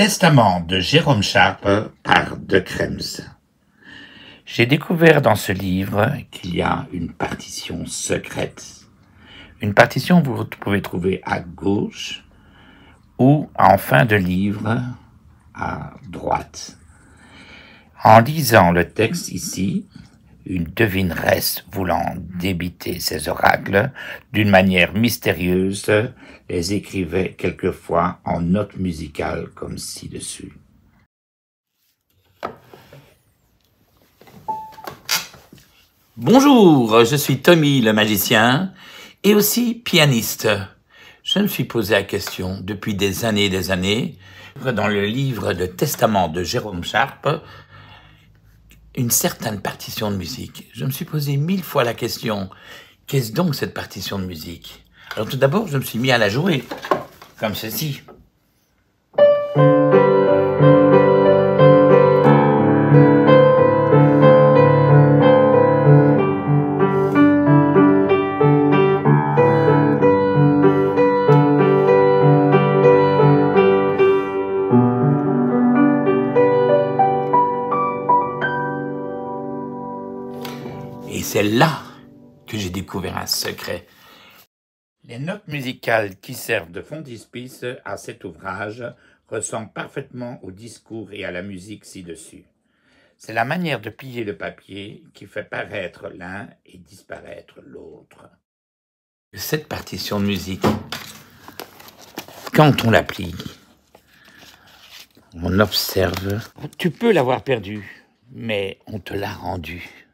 Testament de Jérôme Sharp par Decremps. J'ai découvert dans ce livre qu'il y a une partition secrète. Une partition que vous pouvez trouver à gauche ou en fin de livre à droite. En lisant le texte ici, une devineresse voulant débiter ses oracles d'une manière mystérieuse les écrivait quelquefois en notes musicales comme ci-dessus. Bonjour, je suis Tommy le magicien et aussi pianiste. Je me suis posé la question depuis des années et des années. Dans le livre de Testament de Jérôme Sharp, une certaine partition de musique. Je me suis posé 1000 fois la question, qu'est-ce donc cette partition de musique? Alors tout d'abord, je me suis mis à la jouer, comme ceci. Et c'est là que j'ai découvert un secret. Les notes musicales qui servent de frontispice à cet ouvrage ressemblent parfaitement au discours et à la musique ci-dessus. C'est la manière de plier le papier qui fait paraître l'un et disparaître l'autre. Cette partition de musique, quand on la plie, on observe. Tu peux l'avoir perdue, mais on te l'a rendue.